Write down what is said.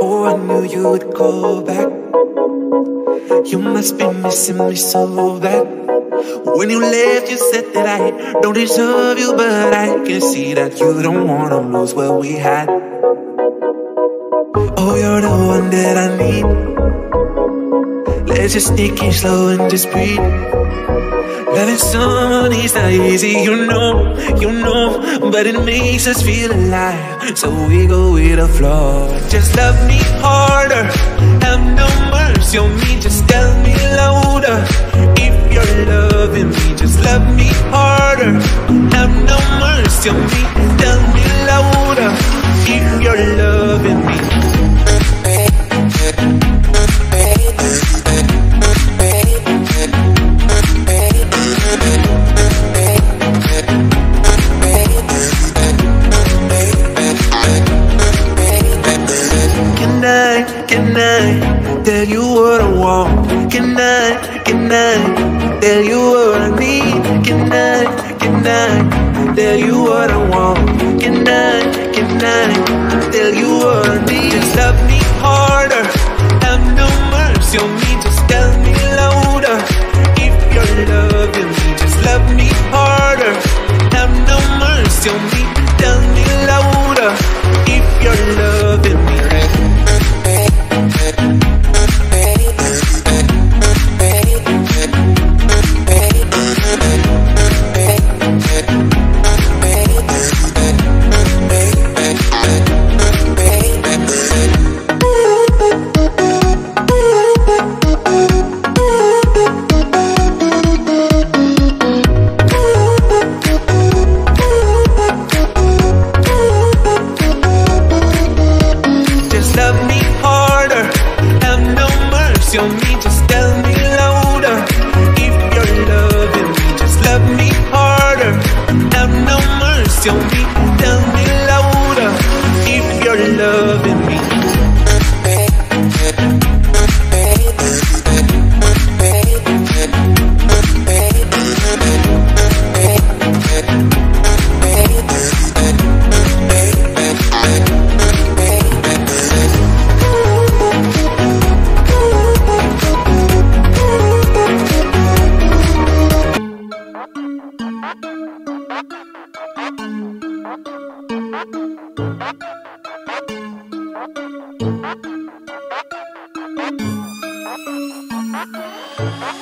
Oh, I knew you would call back. You must be missing me so bad. When you left, you said that I don't deserve you, but I can see that you don't wanna lose what we had. Oh, you're the one that I need. Let's just sneak in slow and just breathe. Loving someone is not easy, you know, but it makes us feel alive, so we go with the flow. Just love me harder, have no mercy on me, just tell me louder. If you're loving me, just love me harder, have no mercy on me, tell me louder. If you're loving me. Tell you what I want. Can I tell you what I need? Can I tell you what I want? Can I tell you what I need? Just love me harder, have no mercy on me, just tell me louder. If you're loving me, just love me harder, have no mercy on me, tell me louder. If you're loving me.